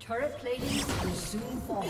Turret plating will soon fall.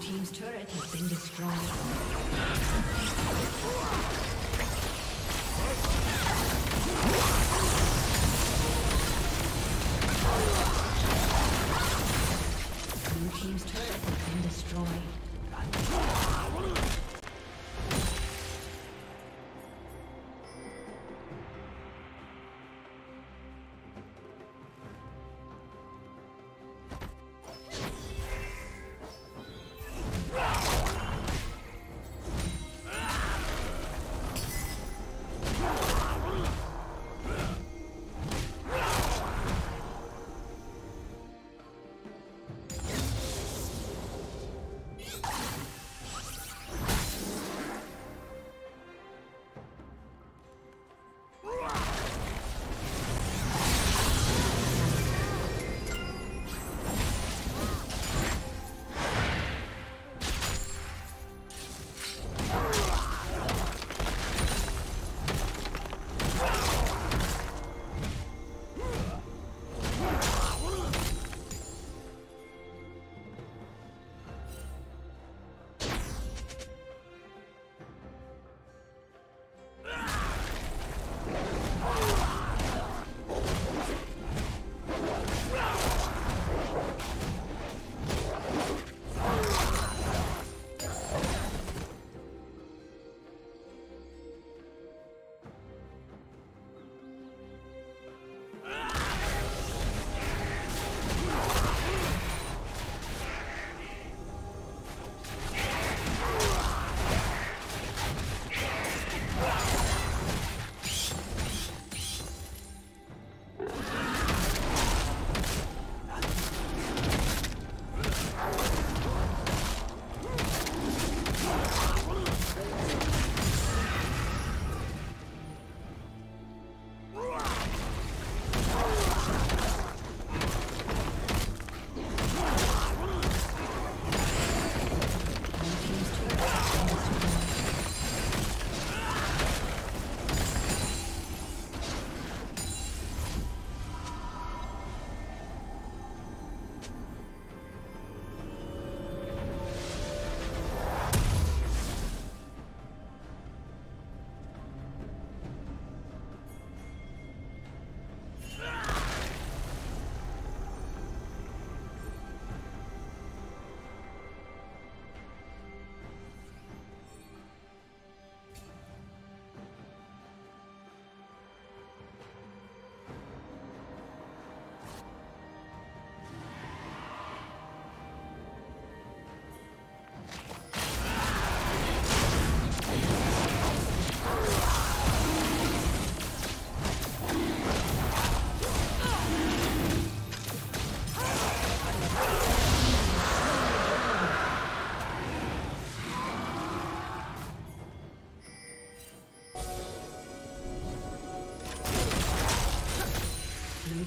Team's turret has been destroyed.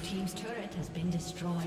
team's turret has been destroyed.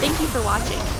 Thank you for watching.